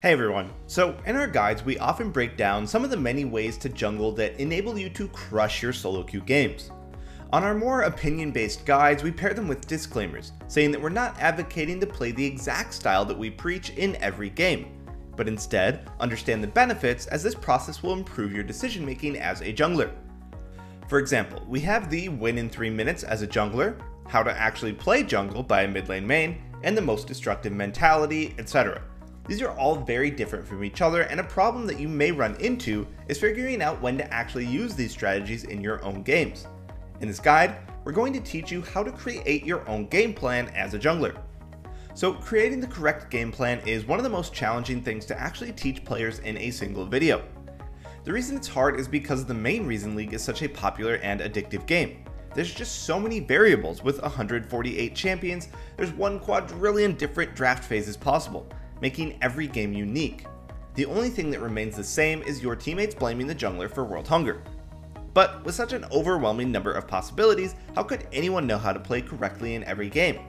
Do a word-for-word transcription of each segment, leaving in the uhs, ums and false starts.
Hey everyone, so in our guides we often break down some of the many ways to jungle that enable you to crush your solo queue games. On our more opinion-based guides we pair them with disclaimers, saying that we're not advocating to play the exact style that we preach in every game, but instead understand the benefits as this process will improve your decision making as a jungler. For example, we have the win in three minutes as a jungler, how to actually play jungle by a mid lane main, and the most destructive mentality, et cetera. These are all very different from each other, and a problem that you may run into is figuring out when to actually use these strategies in your own games. In this guide, we're going to teach you how to create your own game plan as a jungler. So creating the correct game plan is one of the most challenging things to actually teach players in a single video. The reason it's hard is because the main reason League is such a popular and addictive game. There's just so many variables. With one hundred forty-eight champions, there's one quadrillion different draft phases possible, making every game unique. The only thing that remains the same is your teammates blaming the jungler for world hunger. But with such an overwhelming number of possibilities, how could anyone know how to play correctly in every game?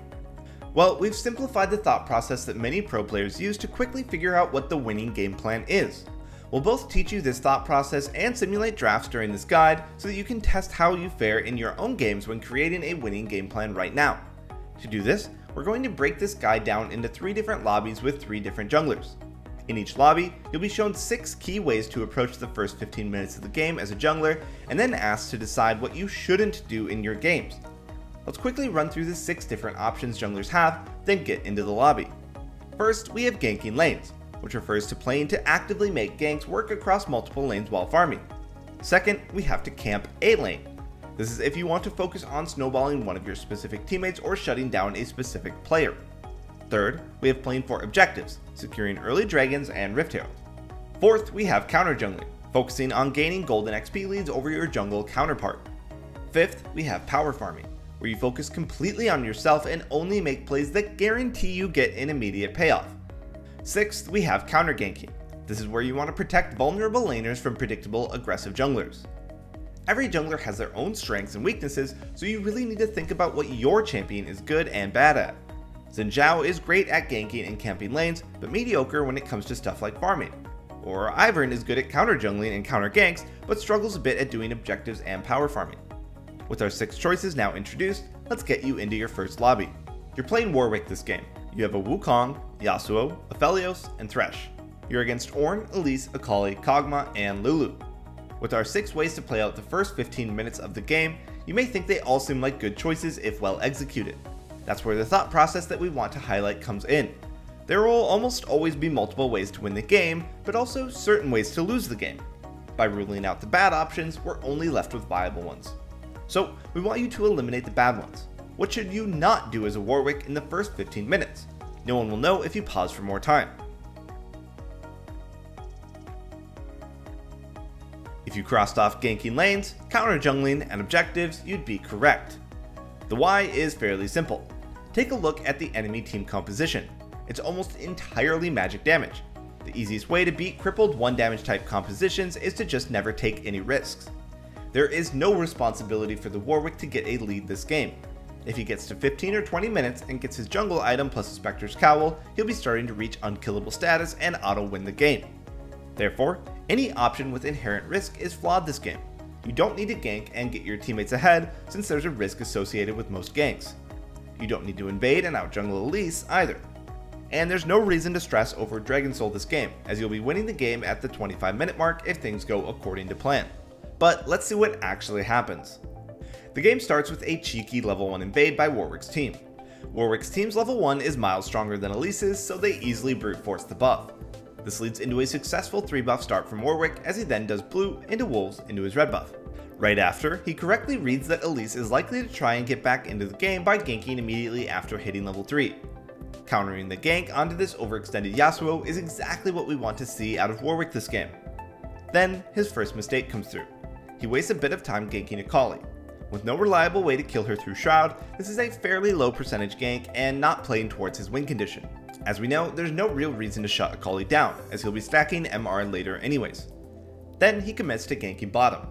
Well, we've simplified the thought process that many pro players use to quickly figure out what the winning game plan is. We'll both teach you this thought process and simulate drafts during this guide so that you can test how you fare in your own games when creating a winning game plan right now. To do this, we're going to break this guide down into three different lobbies with three different junglers. In each lobby, you'll be shown six key ways to approach the first fifteen minutes of the game as a jungler, and then asked to decide what you shouldn't do in your games. Let's quickly run through the six different options junglers have, then get into the lobby. First, we have ganking lanes, which refers to playing to actively make ganks work across multiple lanes while farming. Second, we have to camp a lane. This is if you want to focus on snowballing one of your specific teammates or shutting down a specific player. Third, we have playing for objectives, securing early dragons and Rift Herald. Fourth, we have counter jungling, focusing on gaining golden X P leads over your jungle counterpart. Fifth, we have power farming, where you focus completely on yourself and only make plays that guarantee you get an immediate payoff. Sixth, we have counter ganking. This is where you want to protect vulnerable laners from predictable aggressive junglers. Every jungler has their own strengths and weaknesses, so you really need to think about what your champion is good and bad at. Xin Zhao is great at ganking and camping lanes, but mediocre when it comes to stuff like farming. Or Ivern is good at counter jungling and counter ganks, but struggles a bit at doing objectives and power farming. With our six choices now introduced, let's get you into your first lobby. You're playing Warwick this game. You have a Wukong, Yasuo, Aphelios, and Thresh. You're against Ornn, Elise, Akali, Kog'Maw, and Lulu. With our six ways to play out the first fifteen minutes of the game, you may think they all seem like good choices if well executed. That's where the thought process that we want to highlight comes in. There will almost always be multiple ways to win the game, but also certain ways to lose the game. By ruling out the bad options, we're only left with viable ones. So we want you to eliminate the bad ones. What should you not do as a Warwick in the first fifteen minutes? No one will know if you pause for more time. If you crossed off ganking lanes, counter jungling, and objectives, you'd be correct. The why is fairly simple. Take a look at the enemy team composition. It's almost entirely magic damage. The easiest way to beat crippled one damage type compositions is to just never take any risks. There is no responsibility for the Warwick to get a lead this game. If he gets to fifteen or twenty minutes and gets his jungle item plus a Spectre's Cowl, he'll be starting to reach unkillable status and auto win the game. Therefore, any option with inherent risk is flawed this game. You don't need to gank and get your teammates ahead, since there's a risk associated with most ganks. You don't need to invade and outjungle Elise either. And there's no reason to stress over Dragon Soul this game, as you'll be winning the game at the twenty-five minute mark if things go according to plan. But let's see what actually happens. The game starts with a cheeky level one invade by Warwick's team. Warwick's team's level one is miles stronger than Elise's, so they easily brute force the buff. This leads into a successful three buff start from Warwick as he then does blue into wolves into his red buff. Right after, he correctly reads that Elise is likely to try and get back into the game by ganking immediately after hitting level three. Countering the gank onto this overextended Yasuo is exactly what we want to see out of Warwick this game. Then, his first mistake comes through. He wastes a bit of time ganking Akali. With no reliable way to kill her through Shroud, this is a fairly low percentage gank and not playing towards his win condition. As we know, there's no real reason to shut Akali down, as he'll be stacking M R later anyways. Then he commits to ganking bottom.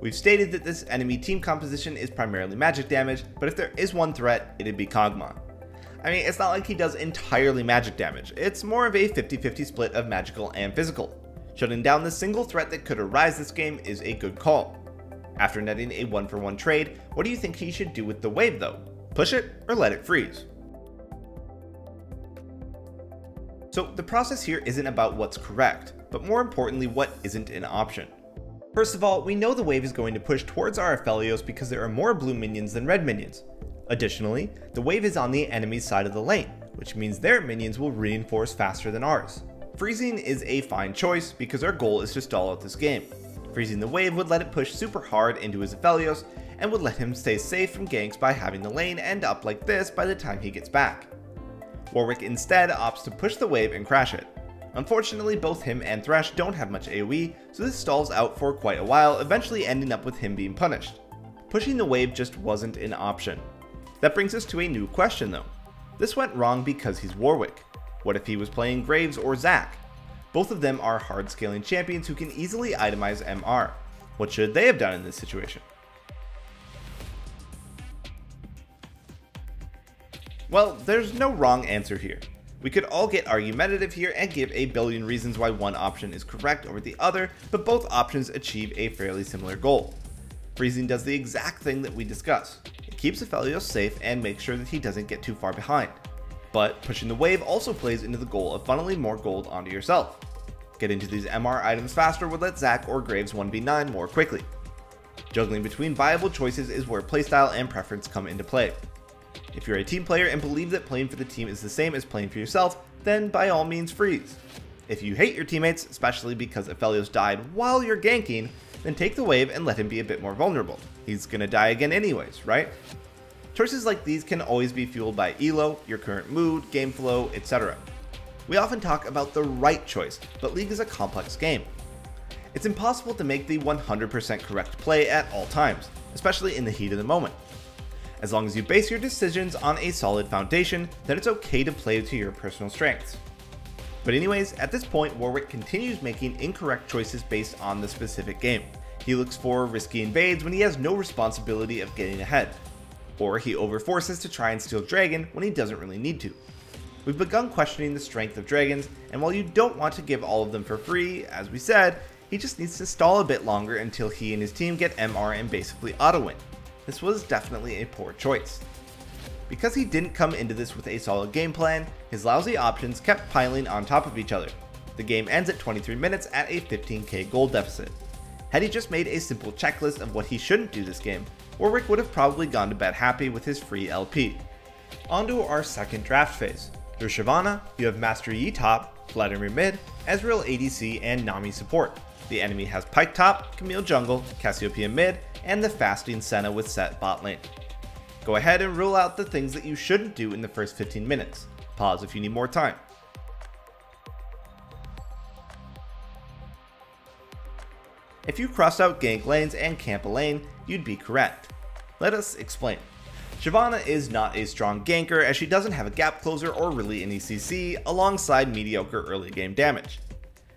We've stated that this enemy team composition is primarily magic damage, but if there is one threat, it'd be Kog'Maw. I mean, it's not like he does entirely magic damage, it's more of a fifty fifty split of magical and physical. Shutting down the single threat that could arise this game is a good call. After netting a one for one trade, what do you think he should do with the wave though? Push it or let it freeze? So the process here isn't about what's correct, but more importantly what isn't an option. First of all, we know the wave is going to push towards our Aphelios because there are more blue minions than red minions. Additionally, the wave is on the enemy's side of the lane, which means their minions will reinforce faster than ours. Freezing is a fine choice because our goal is to stall out this game. Freezing the wave would let it push super hard into his Aphelios and would let him stay safe from ganks by having the lane end up like this by the time he gets back. Warwick instead opts to push the wave and crash it. Unfortunately, both him and Thresh don't have much AoE, so this stalls out for quite a while, eventually ending up with him being punished. Pushing the wave just wasn't an option. That brings us to a new question though. This went wrong because he's Warwick. What if he was playing Graves or Zac? Both of them are hard scaling champions who can easily itemize M R. What should they have done in this situation? Well, there's no wrong answer here. We could all get argumentative here and give a billion reasons why one option is correct over the other, but both options achieve a fairly similar goal. Freezing does the exact thing that we discussed. It keeps Aphelios safe and makes sure that he doesn't get too far behind. But pushing the wave also plays into the goal of funneling more gold onto yourself. Getting to these M R items faster would let Zac or Graves one v nine more quickly. Juggling between viable choices is where playstyle and preference come into play. If you're a team player and believe that playing for the team is the same as playing for yourself, then by all means freeze. If you hate your teammates, especially because Aphelios died while you're ganking, then take the wave and let him be a bit more vulnerable. He's gonna die again anyways, right? Choices like these can always be fueled by E L O, your current mood, game flow, et cetera. We often talk about the right choice, but League is a complex game. It's impossible to make the one hundred percent correct play at all times, especially in the heat of the moment. As long as you base your decisions on a solid foundation, then it's okay to play to your personal strengths. But anyways, at this point Warwick continues making incorrect choices based on the specific game. He looks for risky invades when he has no responsibility of getting ahead. Or he overforces to try and steal Dragon when he doesn't really need to. We've begun questioning the strength of Dragons, and while you don't want to give all of them for free, as we said, he just needs to stall a bit longer until he and his team get M R and basically auto-win. This was definitely a poor choice. Because he didn't come into this with a solid game plan, his lousy options kept piling on top of each other. The game ends at twenty-three minutes at a fifteen K gold deficit. Had he just made a simple checklist of what he shouldn't do this game, Warwick would have probably gone to bed happy with his free L P. Onto our second draft phase. Through Shyvana, you have Master Yi top, Vladimir mid, Ezreal A D C, and Nami support. The enemy has Pyke top, Camille jungle, Cassiopeia mid, and the fasting Senna with set bot lane. Go ahead and rule out the things that you shouldn't do in the first fifteen minutes. Pause if you need more time. If you cross out gank lanes and camp a lane, you'd be correct. Let us explain. Shyvana is not a strong ganker as she doesn't have a gap closer or really any C C alongside mediocre early game damage.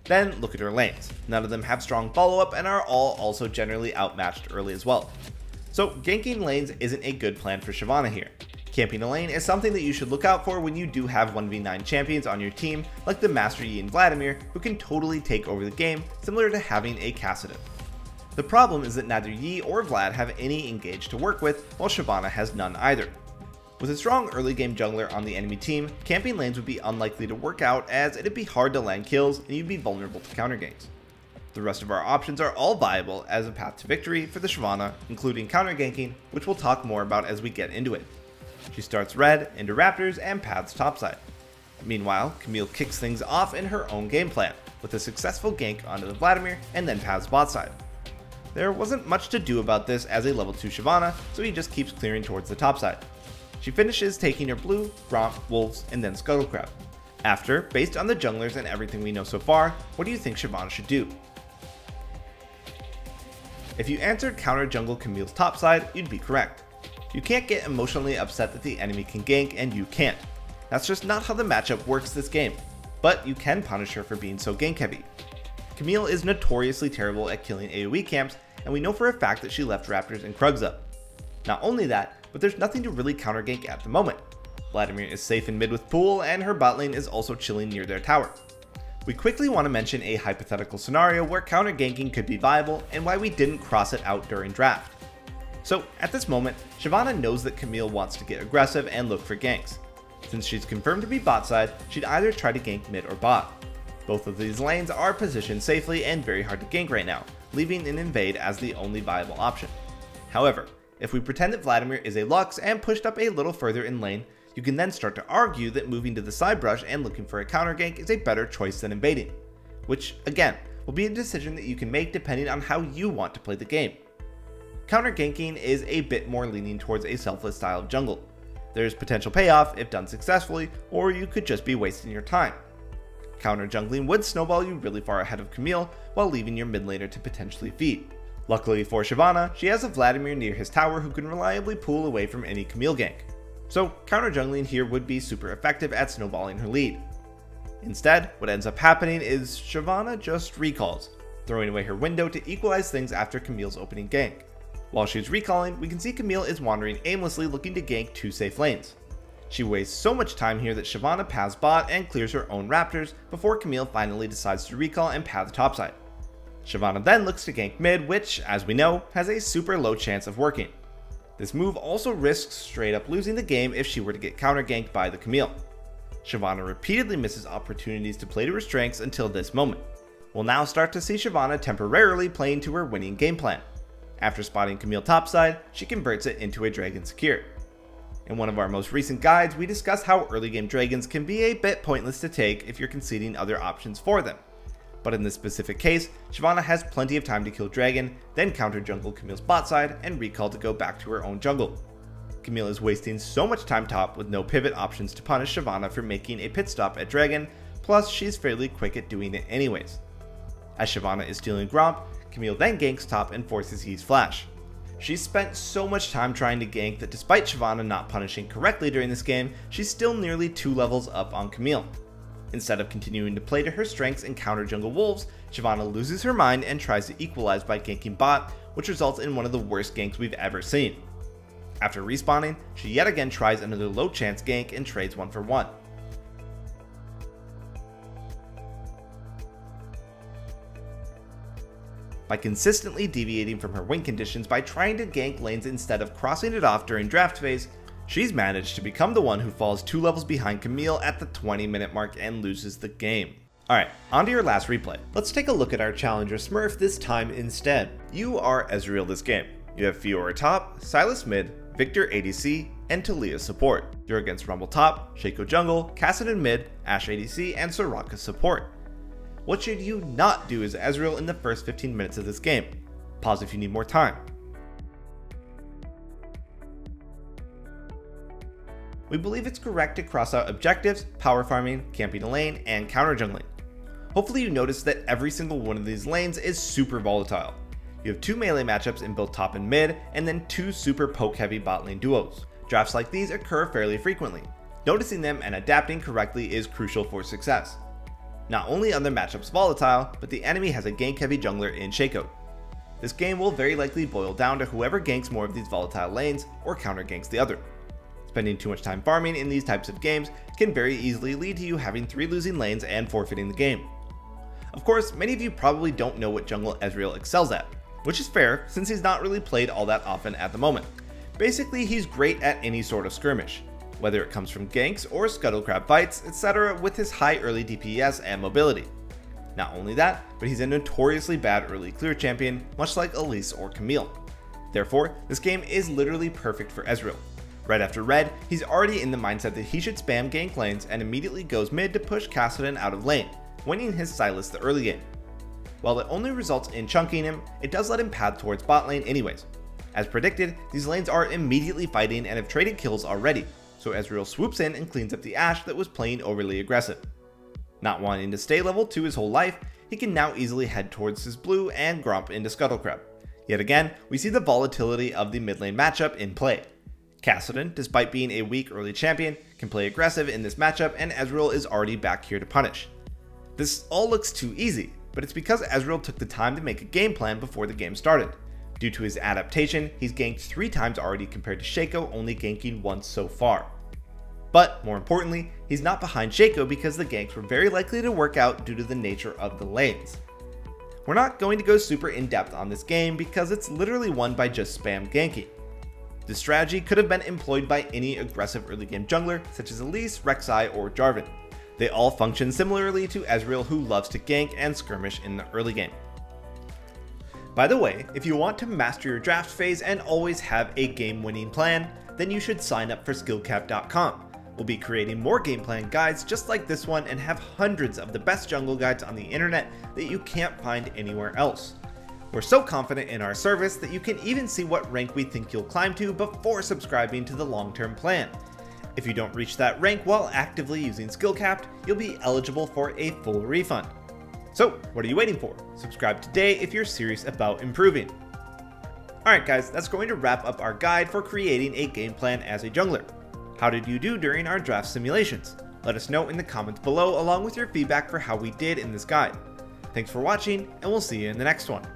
Then look at her lanes. None of them have strong follow up and are all also generally outmatched early as well. So ganking lanes isn't a good plan for Shyvana here. Camping a lane is something that you should look out for when you do have one v nine champions on your team like the Master Yi and Vladimir who can totally take over the game similar to having a Kassadin. The problem is that neither Yi or Vlad have any engage to work with while Shyvana has none either. With a strong early game jungler on the enemy team, camping lanes would be unlikely to work out as it'd be hard to land kills and you'd be vulnerable to counter ganks. The rest of our options are all viable as a path to victory for the Shyvana including counter ganking which we'll talk more about as we get into it. She starts red, into raptors, and paths topside. Meanwhile, Camille kicks things off in her own game plan, with a successful gank onto the Vladimir and then paths bot side. There wasn't much to do about this as a level two Shyvana, so he just keeps clearing towards the topside. She finishes taking her blue, Gromp, wolves, and then scuttlecrab. After, based on the junglers and everything we know so far, what do you think Shyvana should do? If you answered counter jungle Camille's topside, you'd be correct. You can't get emotionally upset that the enemy can gank and you can't. That's just not how the matchup works this game, but you can punish her for being so gank heavy. Camille is notoriously terrible at killing AoE camps and we know for a fact that she left raptors and Krugs up. Not only that, but there's nothing to really counter gank at the moment. Vladimir is safe in mid with Pool, and her bot lane is also chilling near their tower. We quickly want to mention a hypothetical scenario where counter ganking could be viable and why we didn't cross it out during draft. So at this moment, Shyvana knows that Camille wants to get aggressive and look for ganks. Since she's confirmed to be bot side, she'd either try to gank mid or bot. Both of these lanes are positioned safely and very hard to gank right now, leaving an invade as the only viable option. However, if we pretend that Vladimir is a Lux and pushed up a little further in lane, you can then start to argue that moving to the side brush and looking for a counter gank is a better choice than invading, which again will be a decision that you can make depending on how you want to play the game. Counter ganking is a bit more leaning towards a selfless style of jungle. There's potential payoff if done successfully, or you could just be wasting your time. Counter jungling would snowball you really far ahead of Camille while leaving your mid laner to potentially feed. Luckily for Shyvana, she has a Vladimir near his tower who can reliably pull away from any Camille gank, so counter jungling here would be super effective at snowballing her lead. Instead, what ends up happening is Shyvana just recalls, throwing away her window to equalize things after Camille's opening gank. While she's recalling, we can see Camille is wandering aimlessly looking to gank two safe lanes. She wastes so much time here that Shyvana paths bot and clears her own raptors before Camille finally decides to recall and path topside. Shyvana then looks to gank mid, which, as we know, has a super low chance of working. This move also risks straight up losing the game if she were to get counter ganked by the Camille. Shyvana repeatedly misses opportunities to play to her strengths until this moment. We'll now start to see Shyvana temporarily playing to her winning game plan. After spotting Camille topside, she converts it into a Dragon Secure. In one of our most recent guides, we discussed how early game Dragons can be a bit pointless to take if you're conceding other options for them. But in this specific case, Shyvana has plenty of time to kill Dragon, then counter jungle Camille's bot side and recall to go back to her own jungle. Camille is wasting so much time top with no pivot options to punish Shyvana for making a pit stop at Dragon, plus she's fairly quick at doing it anyways. As Shyvana is stealing Gromp, Camille then ganks top and forces Yi's flash. She's spent so much time trying to gank that despite Shyvana not punishing correctly during this game, she's still nearly two levels up on Camille. Instead of continuing to play to her strengths and counter jungle wolves, Shyvana loses her mind and tries to equalize by ganking bot, which results in one of the worst ganks we've ever seen. After respawning, she yet again tries another low chance gank and trades one for one. By consistently deviating from her win conditions by trying to gank lanes instead of crossing it off during draft phase, she's managed to become the one who falls two levels behind Camille at the twenty minute mark and loses the game. Alright, onto your last replay. Let's take a look at our challenger Smurf this time instead. You are Ezreal this game. You have Fiora top, Sylas mid, Victor A D C, and Taliyah support. You're against Rumble top, Shaco jungle, Kassadin mid, Ashe A D C, and Soraka support. What should you not do as Ezreal in the first fifteen minutes of this game? Pause if you need more time. We believe it's correct to cross out objectives, power farming, camping a lane, and counter jungling. Hopefully you notice that every single one of these lanes is super volatile. You have two melee matchups in both top and mid, and then two super poke heavy bot lane duos. Drafts like these occur fairly frequently. Noticing them and adapting correctly is crucial for success. Not only are the matchups volatile, but the enemy has a gank heavy jungler in Shaco. This game will very likely boil down to whoever ganks more of these volatile lanes or counter ganks the other. Spending too much time farming in these types of games can very easily lead to you having three losing lanes and forfeiting the game. Of course, many of you probably don't know what jungle Ezreal excels at, which is fair since he's not really played all that often at the moment. Basically, he's great at any sort of skirmish, whether it comes from ganks or scuttle crab fights, et cetera, with his high early D P S and mobility. Not only that, but he's a notoriously bad early clear champion, much like Elise or Camille. Therefore, this game is literally perfect for Ezreal. Right after red, he's already in the mindset that he should spam gank lanes and immediately goes mid to push Kassadin out of lane, winning his Sylas the early game. While it only results in chunking him, it does let him path towards bot lane anyways. As predicted, these lanes are immediately fighting and have traded kills already, so Ezreal swoops in and cleans up the Ashe that was playing overly aggressive. Not wanting to stay level two his whole life, he can now easily head towards his blue and Gromp into Scuttlecrab. Yet again, we see the volatility of the mid lane matchup in play. Kassadin, despite being a weak early champion, can play aggressive in this matchup, and Ezreal is already back here to punish. This all looks too easy, but it's because Ezreal took the time to make a game plan before the game started. Due to his adaptation, he's ganked three times already compared to Shaco only ganking once so far. But more importantly, he's not behind Shaco because the ganks were very likely to work out due to the nature of the lanes. We're not going to go super in-depth on this game because it's literally won by just spam ganking. This strategy could have been employed by any aggressive early game jungler such as Elise, Rek'Sai, or Jarvan. They all function similarly to Ezreal, who loves to gank and skirmish in the early game. By the way, if you want to master your draft phase and always have a game-winning plan, then you should sign up for skill capped dot com. We'll be creating more game plan guides just like this one and have hundreds of the best jungle guides on the internet that you can't find anywhere else. We're so confident in our service that you can even see what rank we think you'll climb to before subscribing to the long-term plan. If you don't reach that rank while actively using Skill Capped, you'll be eligible for a full refund. So what are you waiting for? Subscribe today if you're serious about improving. Alright guys, that's going to wrap up our guide for creating a game plan as a jungler. How did you do during our draft simulations? Let us know in the comments below along with your feedback for how we did in this guide. Thanks for watching, and we'll see you in the next one.